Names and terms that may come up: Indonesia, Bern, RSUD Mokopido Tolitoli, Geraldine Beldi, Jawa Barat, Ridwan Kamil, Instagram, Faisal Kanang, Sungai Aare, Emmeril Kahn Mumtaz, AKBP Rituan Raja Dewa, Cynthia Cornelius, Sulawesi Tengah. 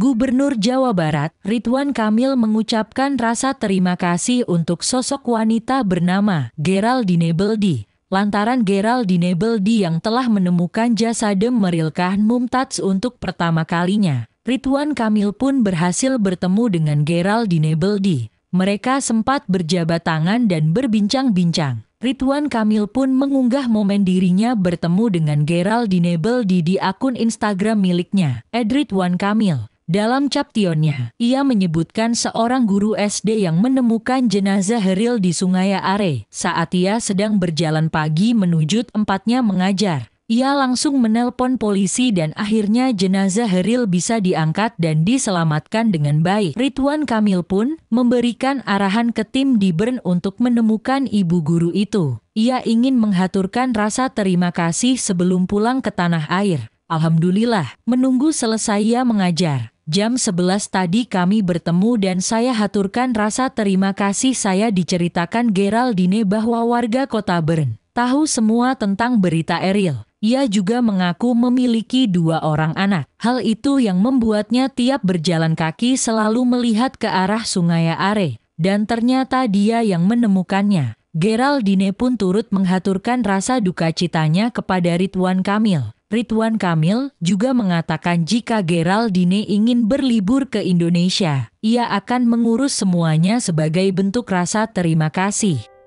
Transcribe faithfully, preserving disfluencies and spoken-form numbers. Gubernur Jawa Barat, Ridwan Kamil mengucapkan rasa terima kasih untuk sosok wanita bernama Geraldine Beldi. Lantaran Geraldine Beldi yang telah menemukan jasad Emmeril Kahn Mumtaz untuk pertama kalinya, Ridwan Kamil pun berhasil bertemu dengan Geraldine Beldi. Mereka sempat berjabat tangan dan berbincang-bincang. Ridwan Kamil pun mengunggah momen dirinya bertemu dengan Geraldine Beldi di akun Instagram miliknya, et Ridwan Kamil. Dalam captionnya, ia menyebutkan seorang guru S D yang menemukan jenazah Emmeril di Sungai Aare. Saat ia sedang berjalan pagi menuju tempatnya mengajar, ia langsung menelpon polisi dan akhirnya jenazah Emmeril bisa diangkat dan diselamatkan dengan baik. Ridwan Kamil pun memberikan arahan ke tim di Bern untuk menemukan ibu guru itu. Ia ingin menghaturkan rasa terima kasih sebelum pulang ke tanah air. Alhamdulillah, menunggu selesai ia mengajar. jam sebelas tadi kami bertemu dan saya haturkan rasa terima kasih saya, diceritakan Geraldine bahwa warga kota Bern tahu semua tentang berita Emmeril. Ia juga mengaku memiliki dua orang anak. Hal itu yang membuatnya tiap berjalan kaki selalu melihat ke arah Sungai Aare. Dan ternyata dia yang menemukannya. Geraldine pun turut menghaturkan rasa duka citanya kepada Ridwan Kamil. Ridwan Kamil juga mengatakan jika Geraldine ingin berlibur ke Indonesia, ia akan mengurus semuanya sebagai bentuk rasa terima kasih.